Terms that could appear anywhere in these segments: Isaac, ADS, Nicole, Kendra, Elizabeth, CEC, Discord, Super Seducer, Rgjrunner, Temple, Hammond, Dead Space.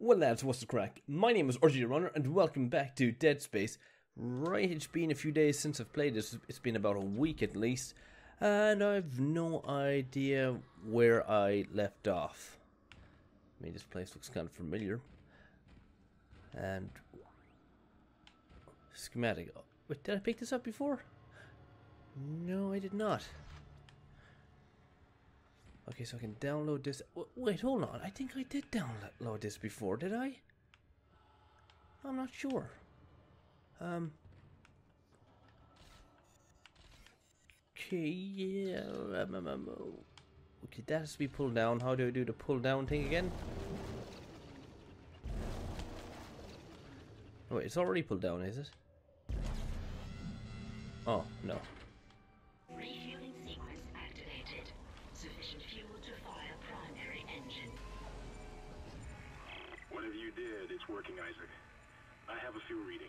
Well lads, what's the crack? My name is Rgjrunner and welcome back to Dead Space. Right, it's been a few days since I've played this, it's been about a week at least, and I've no idea where I left off. I mean, this place looks kind of familiar. And... schematic. Wait, did I pick this up before? No, I did not. Okay, so I can download this. Wait, hold on. I think I did download this before, did I? I'm not sure. Okay, yeah. Okay, that has to be pulled down. How do I do the pull down thing again? Oh, wait, it's already pulled down, is it? Oh, no. It's working, Isaac. I have a fuel reading.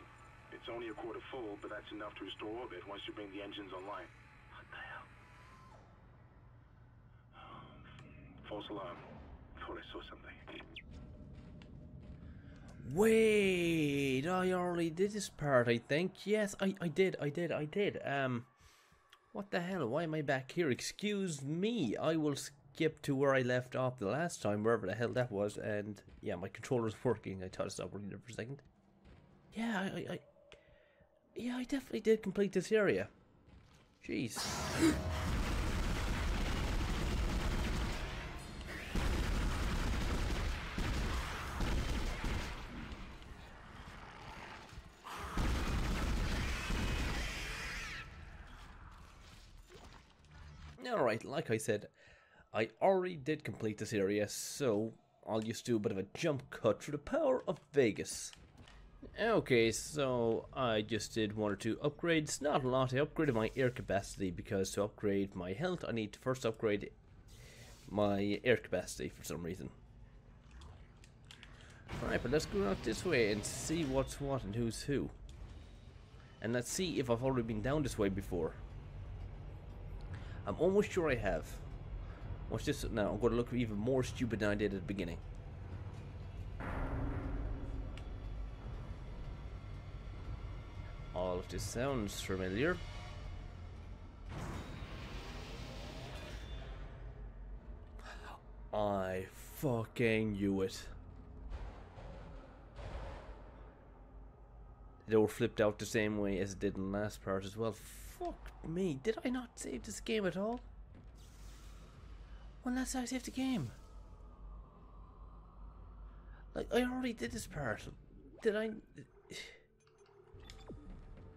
It's only a quarter full, but that's enough to restore orbit once you bring the engines online. What the hell? Oh, false alarm. Thought I saw something. Wait, I already did this part, I think. Yes, I did. What the hell? Why am I back here? Excuse me. I will skip to where I left off the last time, wherever the hell that was, and yeah, my controller's working. I thought it stopped working there for a second. Yeah, I definitely did complete this area. Jeez. Alright, like I said, I already did complete this area, so I'll just do a bit of a jump cut through the power of Vegas. Okay, so I just did one or two upgrades, not a lot. I upgraded my air capacity because to upgrade my health I need to first upgrade my air capacity for some reason. Alright, but let's go out this way and see what's what and who's who. And let's see if I've already been down this way before. I'm almost sure I have. Watch this now, I'm going to look even more stupid than I did at the beginning. All of this sounds familiar. I fucking knew it. They were flipped out the same way as it did in the last part as well. Fuck me, did I not save this game at all? Unless I saved the game. Like, I already did this part. Did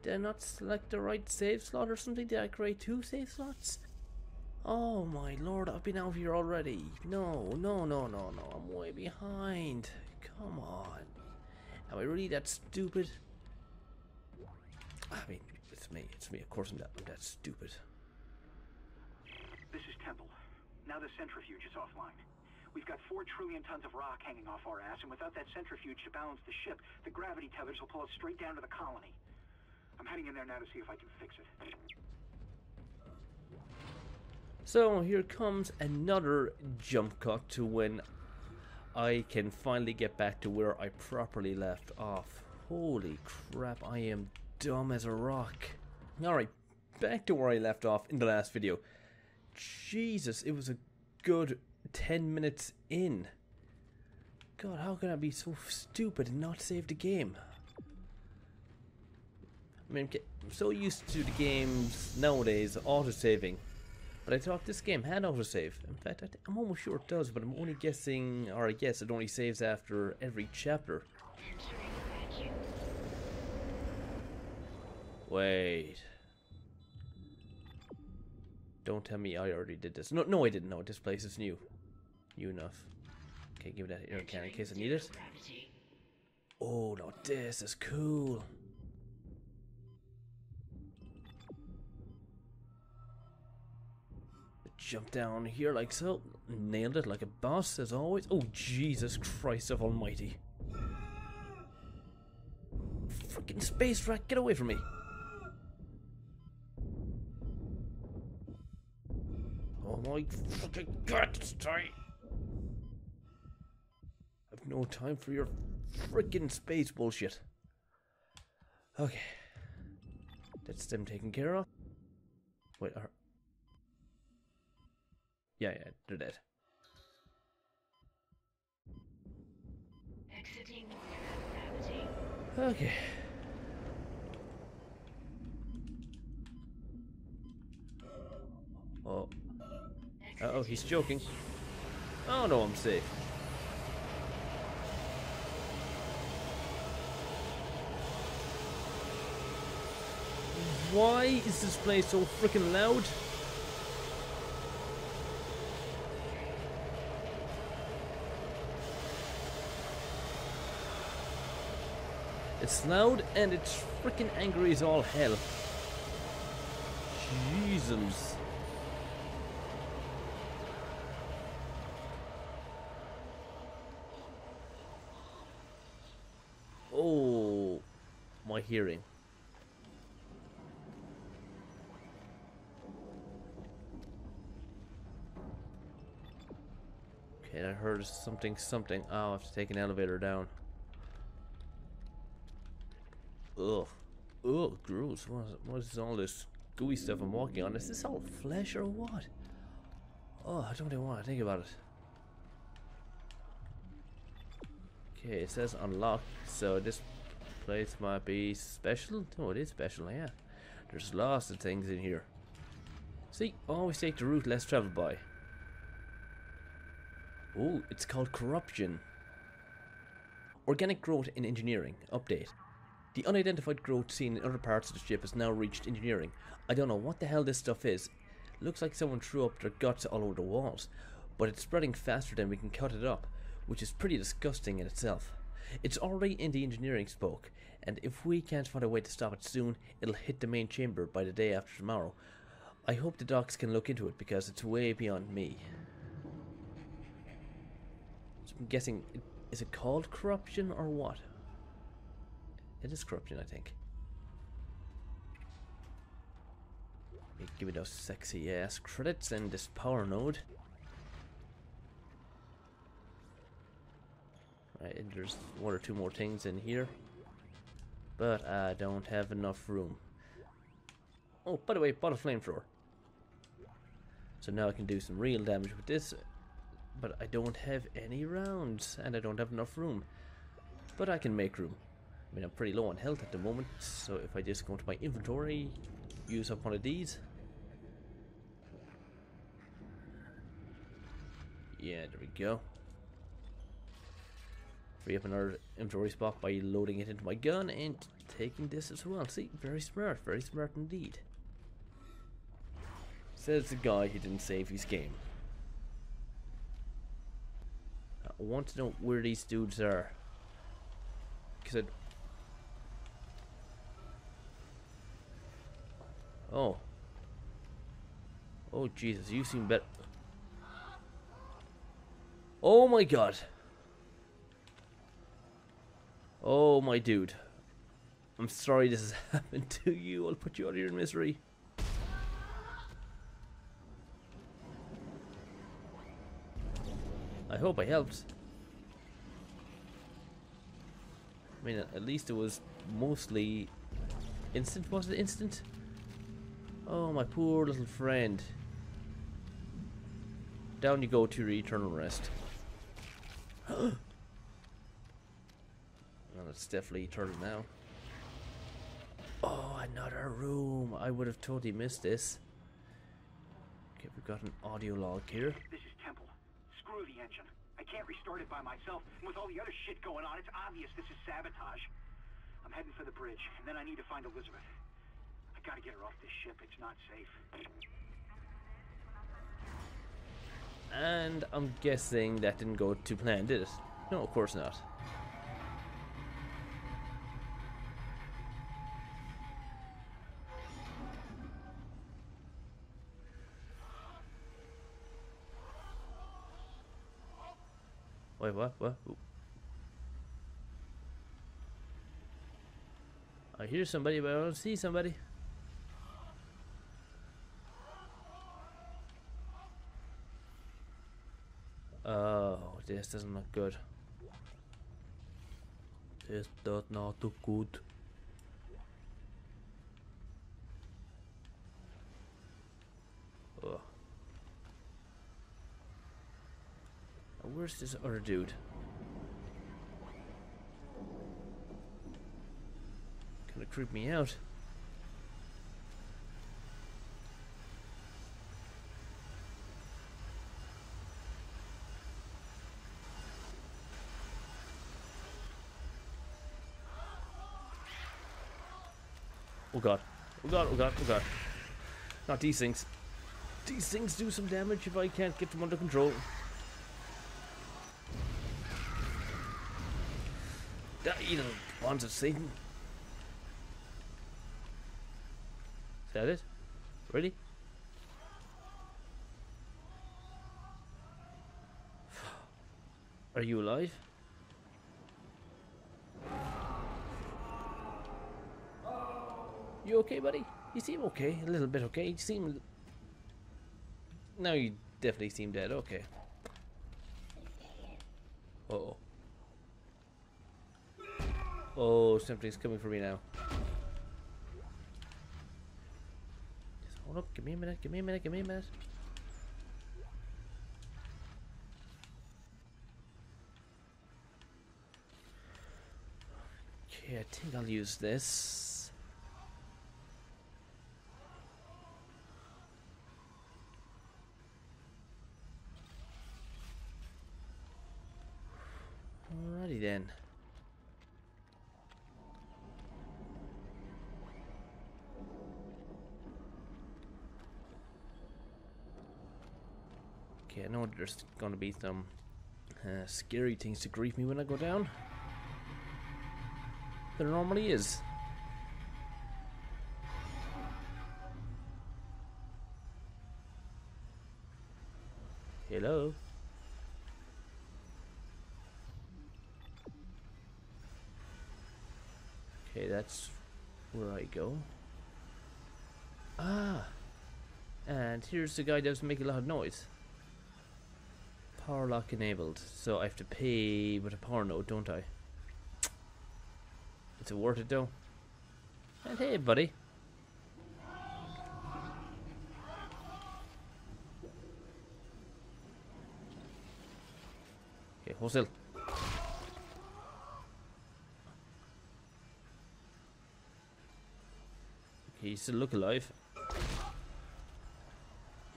I not select the right save slot or something? Did I create two save slots? Oh my lord, I've been out here already. No, I'm way behind. Come on. Am I really that stupid? I mean, it's me, of course I'm that stupid. This is Temple. Now the centrifuge is offline. We've got 4 trillion tons of rock hanging off our ass, and without that centrifuge to balance the ship, the gravity tethers will pull us straight down to the colony. I'm heading in there now to see if I can fix it. So here comes another jump cut to when I can finally get back to where I properly left off. Holy crap, I am dumb as a rock. Alright, back to where I left off in the last video. Jesus, it was a good 10 minutes in. God, how can I be so stupid and not save the game? I mean, I'm so used to the games nowadays auto-saving, but I thought this game had autosave. In fact, I'm almost sure it does, but I'm only guessing, or I guess it only saves after every chapter. Wait. Don't tell me I already did this. No, I didn't know. This place is new. New enough. Okay, give me that air can in case I need it. Oh, no, this is cool. Jump down here like so. Nailed it like a boss, as always. Oh, Jesus Christ of Almighty. Freaking space rat, get away from me. Oh my fucking god, sorry. I no time for your freaking space bullshit. Okay. That's them taken care of. Wait, are... Yeah, they're dead. Exiting gravity. Okay. Oh. Uh-oh, he's joking. Oh no, I'm safe. Why is this place so freaking loud? It's loud and it's freaking angry as all hell. Jesus. Oh, my hearing. Okay, I heard something. Oh, I have to take an elevator down. Ugh. Ugh, gross. What is all this gooey stuff I'm walking on? Is this all flesh or what? Oh, I don't even want to think about it. Okay, it says unlocked, so this place might be special. Oh, it is special, yeah. There's lots of things in here. See, always take the route less traveled by. Oh, it's called corruption. Organic growth in engineering. Update. The unidentified growth seen in other parts of the ship has now reached engineering. I don't know what the hell this stuff is. Looks like someone threw up their guts all over the walls, but it's spreading faster than we can cut it up, which is pretty disgusting in itself. It's already in the engineering spoke, and if we can't find a way to stop it soon, it'll hit the main chamber by the day after tomorrow. I hope the docs can look into it because it's way beyond me. So I'm guessing, is it called corruption or what? It is corruption, I think. Okay, give me those sexy ass credits and this power node. Right, and there's one or two more things in here, but I don't have enough room. Oh, by the way, bought a flamethrower. So now I can do some real damage with this, but I don't have any rounds and I don't have enough room. But I can make room. I mean, I'm pretty low on health at the moment, so if I just go into my inventory, use up one of these. Yeah, there we go. Free up another inventory spot by loading it into my gun and taking this as well. See, very smart indeed. Says the guy who didn't save his game. I want to know where these dudes are. Because oh. Oh Jesus, you seem better. Oh my god. Oh my dude. I'm sorry this has happened to you. I'll put you out of your misery. I hope I helped. I mean, at least it was mostly instant. Was it instant? Oh, my poor little friend. Down you go to your eternal rest. Well, it's definitely eternal now. Oh, another room. I would have totally missed this. Okay, we've got an audio log here. This is Temple. Screw the engine. I can't restart it by myself. And with all the other shit going on, it's obvious this is sabotage. I'm heading for the bridge, and then I need to find Elizabeth. Gotta get her off this ship, it's not safe. And I'm guessing that didn't go to plan, did it? No, of course not. Wait, what? Ooh. I hear somebody, but I don't see somebody. Oh, this doesn't look good. Is that not too good? Ugh. Where's this other dude? Kinda creep me out. Oh god. Oh god, oh god, oh god. Not these things. These things do some damage if I can't get them under control. You know, bonds of Satan. Is that it? Ready? Are you alive? You okay, buddy? You seem okay. A little bit okay. You seem... Now you definitely seem dead. Okay. Uh-oh. Oh, something's coming for me now. Just hold up. Give me a minute. Give me a minute. Give me a minute. Okay, I think I'll use this. Alrighty then. Okay, I know there's gonna be some scary things to grief me when I go down. There normally is. Hello? Okay, that's where I go. Ah! And here's the guy that doesn't make a lot of noise. Power lock enabled. So I have to pay with a power node, don't I? Is it worth it though? And hey, buddy. Okay, hold still. You still look alive.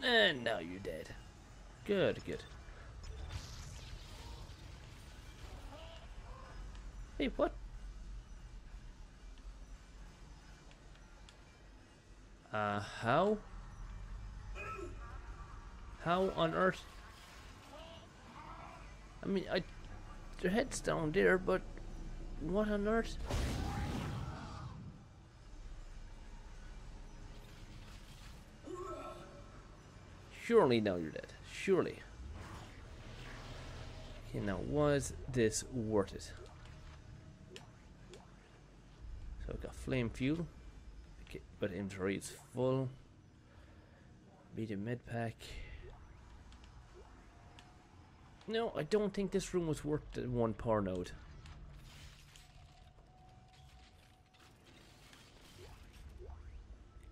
And now you're dead. Good, good. Hey, what? How? How on earth? I mean, their head's down there, but what on earth? Surely now you're dead. Surely. Okay, now was this worth it? So I got flame fuel. Okay, but inventory is full. Medium med pack. No, I don't think this room was worth the one power node.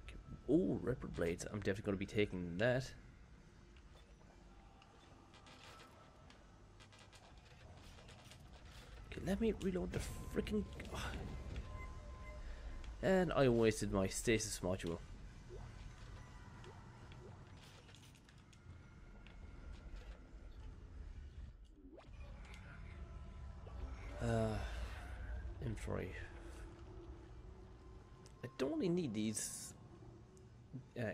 Okay. Oh, ripper blades. I'm definitely going to be taking that. Let me reload the freaking. And I wasted my stasis module. Inventory. I don't really need these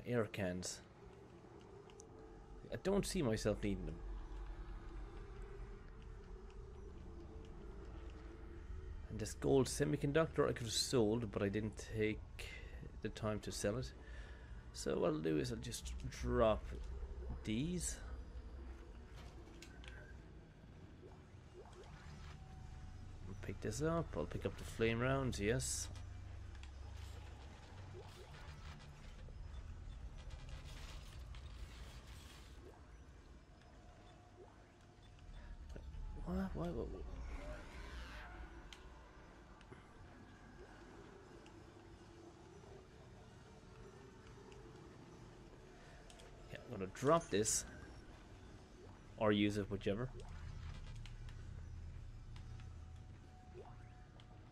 air cans. I don't see myself needing them. This gold semiconductor I could have sold, but I didn't take the time to sell it. So what I'll do is I'll just drop these. I'll pick this up. I'll pick up the flame rounds, yes. What? drop this or use it, whichever.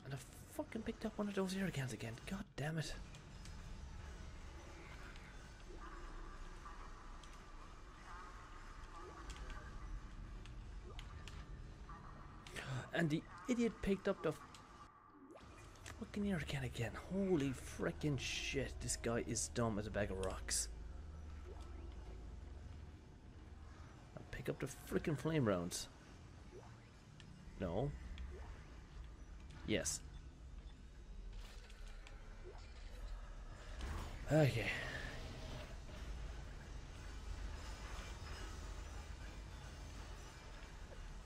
And I fucking picked up one of those air cans again. God damn it. And the idiot picked up the fucking air can again. Holy freaking shit, this guy is dumb as a bag of rocks. I'll pick up the freaking flame rounds. No. Yes. Okay.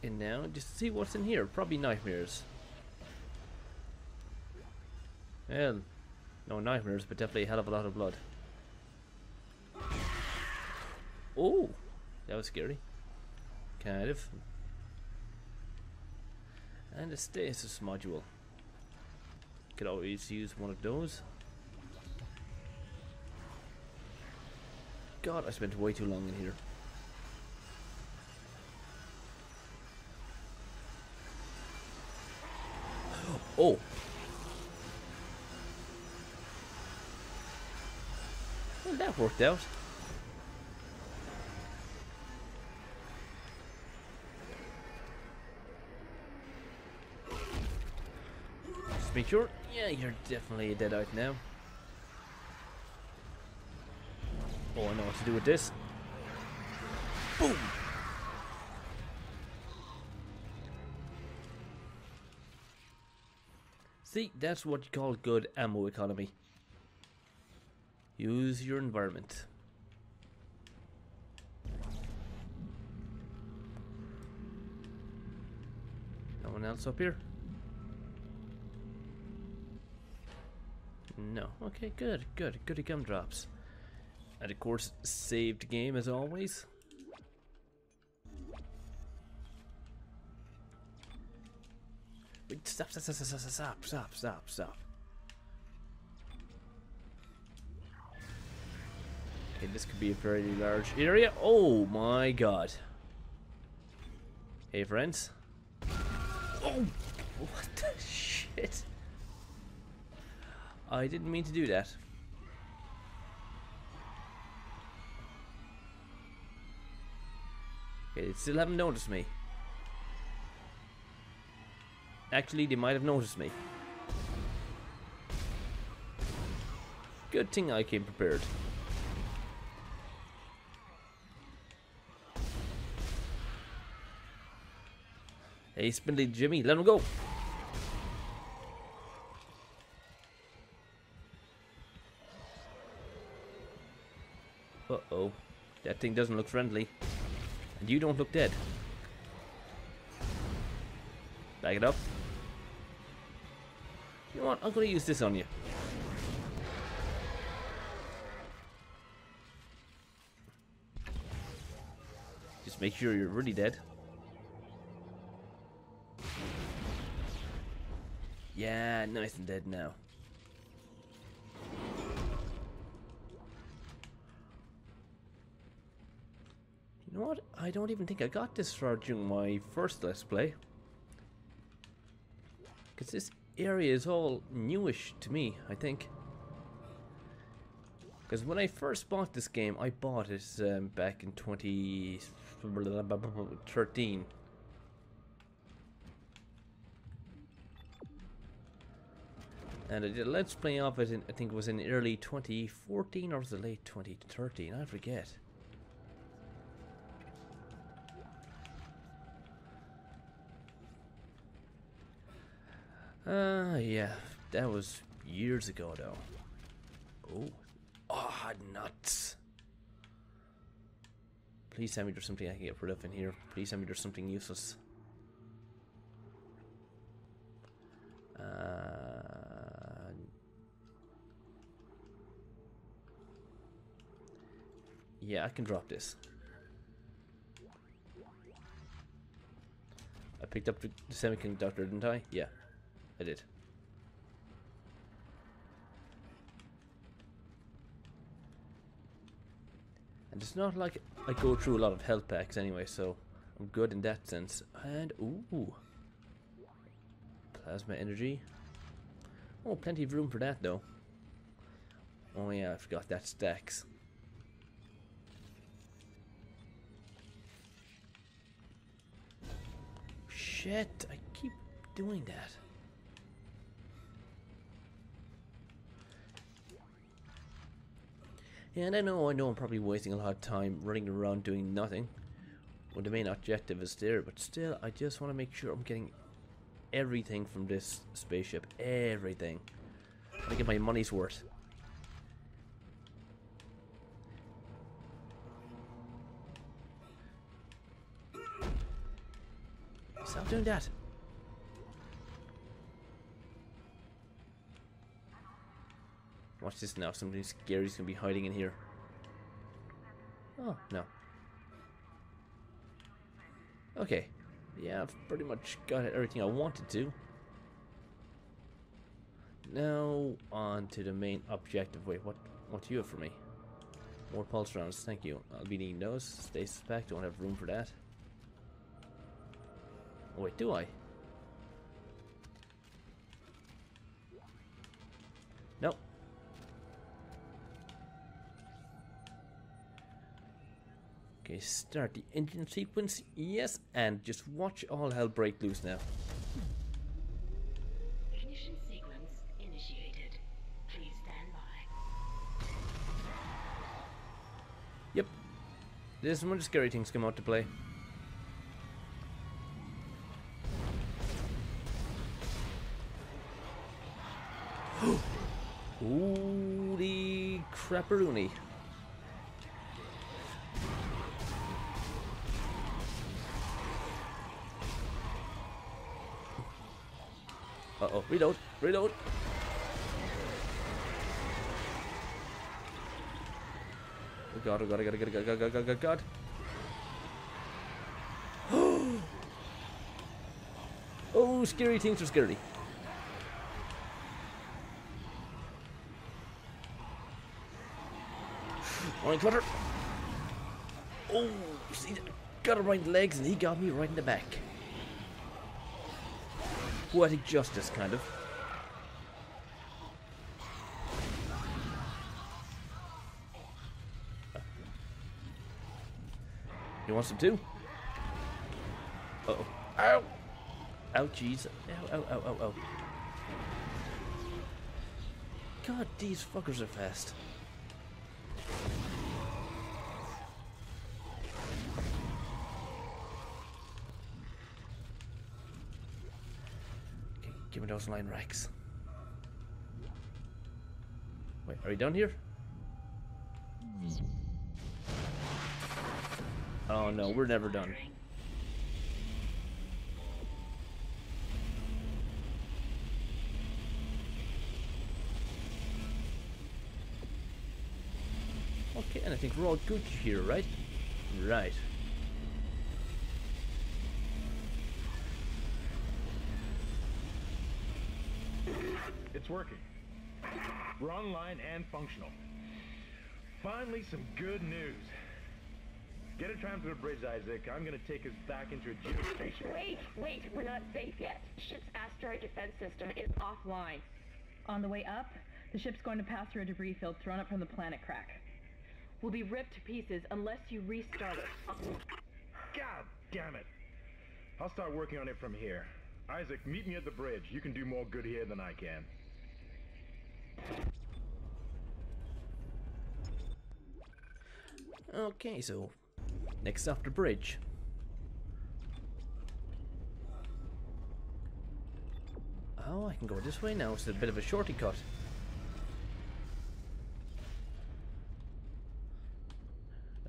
In now, just see what's in here. Probably nightmares. Well, no nightmares, but definitely a hell of a lot of blood. Oh, that was scary. Kind of. And a stasis module. Could always use one of those. God, I spent way too long in here. Oh. Well, that worked out. Just make sure. Yeah, you're definitely dead out now. Oh, I know what to do with this. Boom. See, that's what you call good ammo economy. Use your environment. No one else up here? No. Okay, good, good. Goody gumdrops. And of course, saved game as always. Stop. Okay, this could be a very large area. Oh my god. Hey friends. Oh, what the shit? I didn't mean to do that. Okay, they still haven't noticed me. Actually, they might have noticed me. Good thing I came prepared. Hey, Spindly Jimmy, let him go! Uh-oh. That thing doesn't look friendly. And you don't look dead. Back it up. You know what, I'm going to use this on you. Just make sure you're really dead. Yeah, nice and dead now. You know what, I don't even think I got this far during my first Let's Play. Because this area is all newish to me, I think. Because when I first bought this game, I bought it back in 2013. And I did a Let's Play of it, I think it was in early 2014 or was it late 2013, I forget. Yeah, that was years ago though. Oh, ah, oh, nuts. Please tell me there's something I can get rid of in here. Please tell me there's something useless. Yeah, I can drop this. I picked up the semiconductor, didn't I? Yeah. I did. And it's not like I go through a lot of health packs anyway, so I'm good in that sense. And, ooh. Plasma energy. Oh, plenty of room for that, though. Oh, yeah, I forgot that stacks. Shit, I keep doing that. And I know I'm probably wasting a lot of time running around doing nothing when the main objective is there, but still, I just want to make sure I'm getting everything from this spaceship. Everything. I get my money's worth. Stop doing that. Watch this now, something scary's gonna be hiding in here. Oh, no. Okay. Yeah, I've pretty much got everything I wanted to. Now, on to the main objective. Wait, what do you have for me? More pulse rounds, thank you. I'll be needing those. Stay suspect, don't have room for that. Oh, wait, do I? Nope. Okay, start the engine sequence, yes, and just watch all hell break loose now. Ignition sequence initiated. Please stand by. Yep. There's some scary things come out to play. Holy crapperoonie. Uh-oh, reload, reload. Oh god, oh god, oh god, oh god, oh god, oh god, oh god, oh god. Oh, scary things are scary. Alright, cutter. Oh, see, got him right in the legs and he got me right in the back. Poetic justice, kind of. He wants them too? Uh-oh. Ow! Ow, jeez. Ow, ow, ow, ow, ow. God, these fuckers are fast. Give me those line racks. Wait, are we down here? Oh no, we're never done. Okay, and I think we're all good here, right? Right. It's working. We're online and functional. Finally, some good news. Get a tram to the bridge, Isaac. I'm gonna take us back into a geostation. Wait, wait, we're not safe yet. Ship's asteroid defense system is offline. On the way up, the ship's going to pass through a debris field thrown up from the planet crack. We'll be ripped to pieces unless you restart it. God damn it. I'll start working on it from here. Isaac, meet me at the bridge. You can do more good here than I can. Okay, so next up the bridge. Oh, I can go this way now. It's a bit of a shorty cut.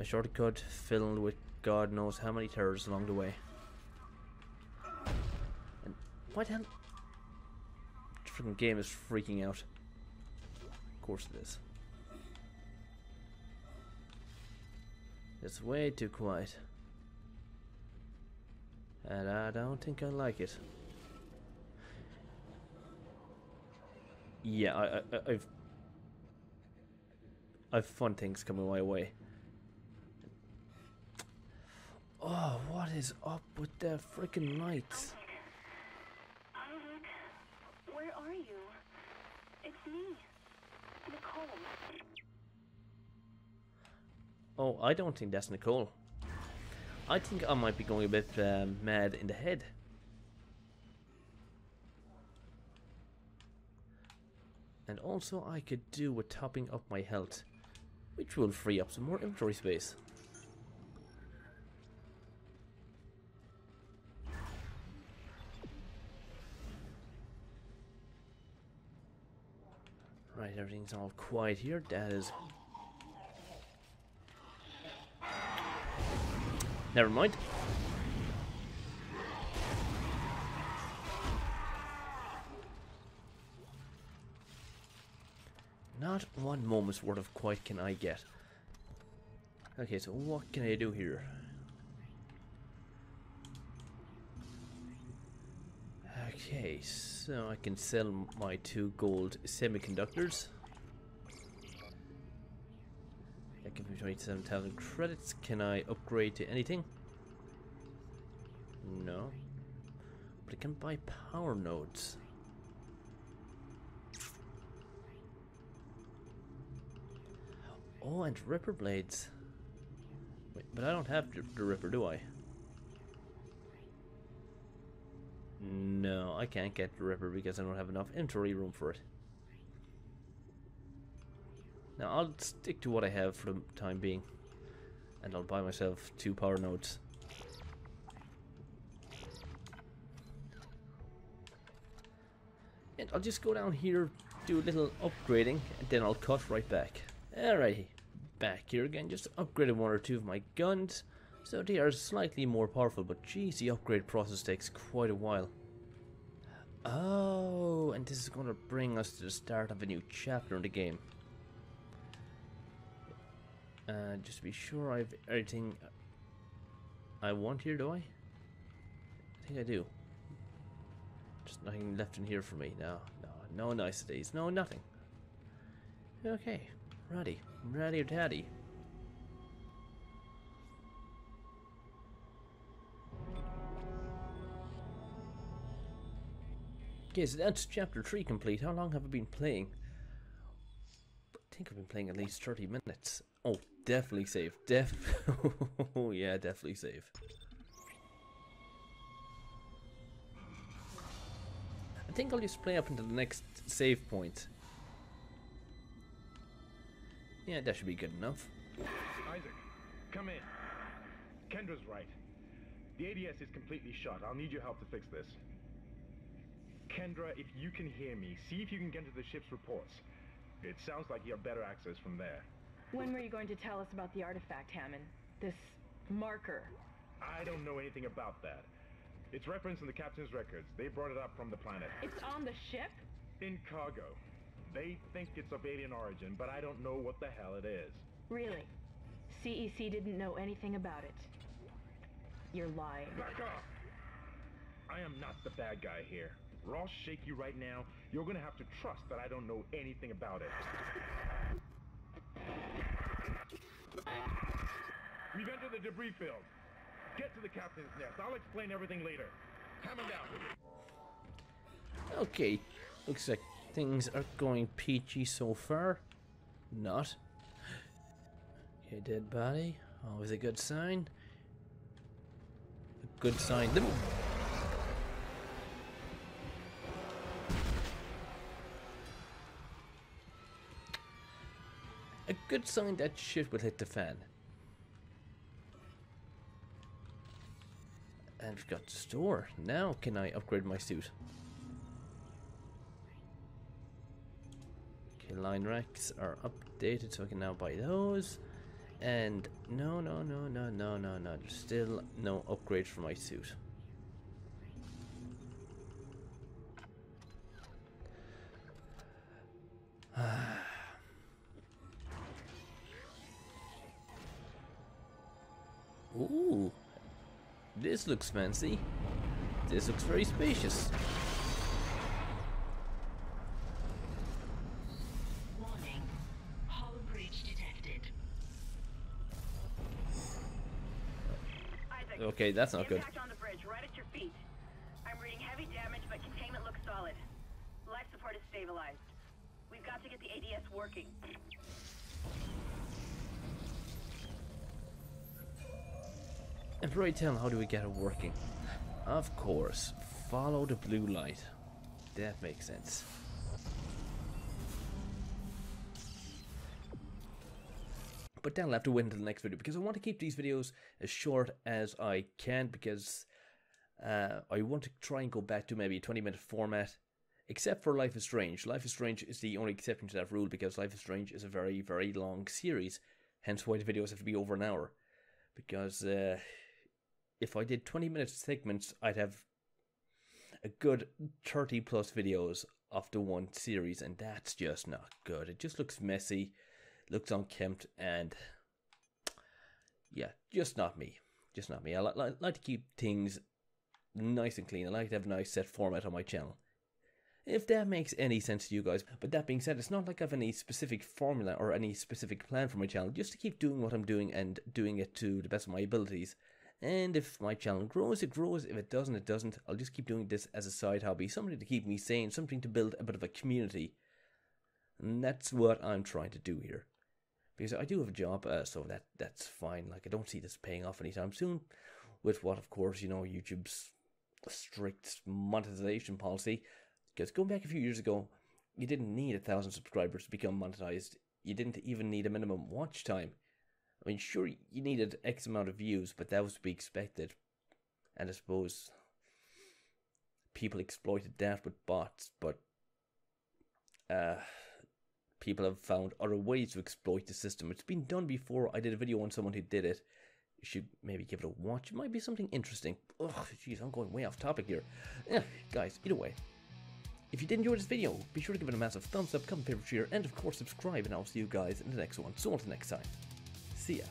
A shorty cut filled with God knows how many terrors along the way. And what the hell? The freaking game is freaking out. Of course it is. It's way too quiet. And I don't think I like it. Yeah, I've fun things coming my way. What is up with the freaking lights? Isaac, where are you? It's me, Nicole. Oh, I don't think that's Nicole. I think I might be going a bit mad in the head. And also I could do with topping up my health, which will free up some more inventory space. Right, everything's all quiet here. That is... Never mind. Not one moment's worth of quiet can I get. Okay, so what can I do here? Okay, so I can sell my 2 gold semiconductors. That gives me 27,000 credits. Can I upgrade to anything? No. But I can buy power nodes. Oh, and ripper blades. Wait, but I don't have the ripper, do I? No, I can't get the ripper because I don't have enough inventory room for it. Now I'll stick to what I have for the time being, and I'll buy myself 2 power nodes. And I'll just go down here, do a little upgrading, and then I'll cut right back. Alrighty, back here again, just upgraded 1 or 2 of my guns, so they are slightly more powerful, but geez, the upgrade process takes quite a while. Oh, and this is going to bring us to the start of a new chapter in the game. Just to be sure I have everything I want here, do I? I think I do. Just nothing left in here for me, no niceties, no nothing. Okay. Ratty tatty. Okay, so that's chapter 3 complete. How long have I been playing? I think I've been playing at least 30 minutes. Oh, definitely save. Oh yeah, definitely save. I think I'll just play up until the next save point. Yeah, that should be good enough. Isaac, come in. Kendra's right. The ADS is completely shut. I'll need your help to fix this. Kendra, if you can hear me, see if you can get into the ship's reports. It sounds like you have better access from there. When were you going to tell us about the artifact, Hammond? This marker? I don't know anything about that. It's referenced in the captain's records. They brought it up from the planet. It's on the ship? In cargo. They think it's of alien origin, but I don't know what the hell it is. Really? CEC didn't know anything about it. You're lying. Back off! I am not the bad guy here. Or I'll shake you right now. You're gonna have to trust that I don't know anything about it. We've entered the debris field. Get to the captain's nest. I'll explain everything later. Hammond out. Okay. Looks like things are going peachy so far. Not. Okay, dead body. Always a good sign. A good sign. A good sign that shit will hit the fan. And we've got the store. Now can I upgrade my suit? Line racks are updated, so I can now buy those. And no, there's still no upgrades for my suit. Ooh, this looks fancy. This looks very spacious. Okay, that's not good. Impact on the bridge, right at your feet. I'm reading heavy damage, but containment looks solid. Life support is stabilized. We've got to get the ADS working. And pray tell, how do we get it working? Of course, follow the blue light. That makes sense. But then I'll have to wait until the next video, because I want to keep these videos as short as I can, because I want to try and go back to maybe a 20-minute format, except for Life is Strange. Life is Strange is the only exception to that rule, because Life is Strange is a very, very long series, hence why the videos have to be over an hour. Because if I did 20-minute segments, I'd have a good 30-plus videos of the one series, and that's just not good. It just looks messy. Looks unkempt, and yeah, just not me. Just not me. I like to keep things nice and clean. I like to have a nice set format on my channel, if that makes any sense to you guys. But that being said, it's not like I have any specific formula or any specific plan for my channel, just to keep doing what I'm doing and doing it to the best of my abilities. And if my channel grows, it grows. If it doesn't, it doesn't. I'll just keep doing this as a side hobby, something to keep me sane, something to build a bit of a community. And that's what I'm trying to do here. Because I do have a job, so that's fine. Like, I don't see this paying off anytime soon, with what, of course, you know, YouTube's strict monetization policy. Because going back a few years ago, you didn't need 1,000 subscribers to become monetized. You didn't even need a minimum watch time. I mean, sure, you needed X amount of views, but that was to be expected. And I suppose people exploited that with bots, but people have found other ways to exploit the system. It's been done before. I did a video on someone who did it. You should maybe give it a watch. It might be something interesting. Ugh, jeez, I'm going way off topic here. Guys, either way, if you did enjoy this video, be sure to give it a massive thumbs up, comment, favorite, share, and of course subscribe, and I'll see you guys in the next one. So until next time, see ya.